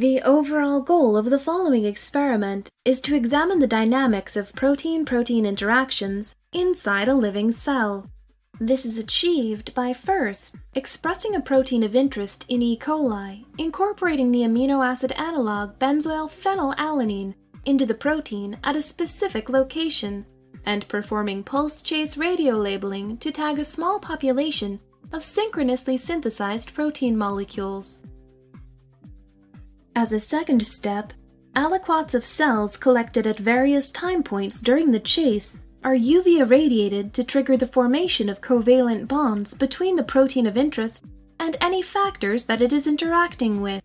The overall goal of the following experiment is to examine the dynamics of protein-protein interactions inside a living cell. This is achieved by first expressing a protein of interest in E. coli, incorporating the amino acid analog benzoyl phenylalanine into the protein at a specific location, and performing pulse chase radiolabeling to tag a small population of synchronously synthesized protein molecules. As a second step, aliquots of cells collected at various time points during the chase are UV irradiated to trigger the formation of covalent bonds between the protein of interest and any factors that it is interacting with.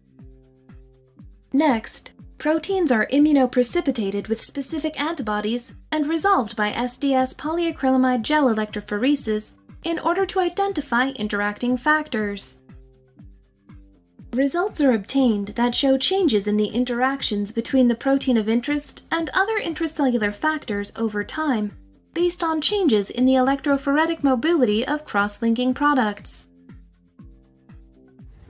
Next, proteins are immunoprecipitated with specific antibodies and resolved by SDS polyacrylamide gel electrophoresis in order to identify interacting factors. Results are obtained that show changes in the interactions between the protein of interest and other intracellular factors over time, based on changes in the electrophoretic mobility of cross-linking products.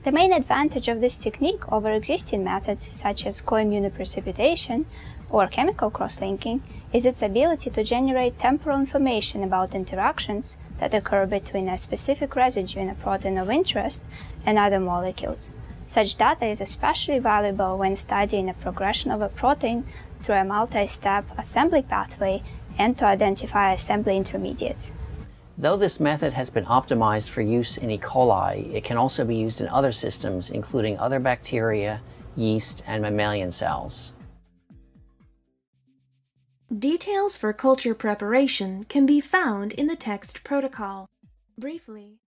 The main advantage of this technique over existing methods such as co-immunoprecipitation or chemical cross-linking is its ability to generate temporal information about interactions that occur between a specific residue in a protein of interest and other molecules. Such data is especially valuable when studying the progression of a protein through a multi-step assembly pathway and to identify assembly intermediates. Though this method has been optimized for use in E. coli, it can also be used in other systems, including other bacteria, yeast, and mammalian cells. Details for culture preparation can be found in the text protocol. Briefly,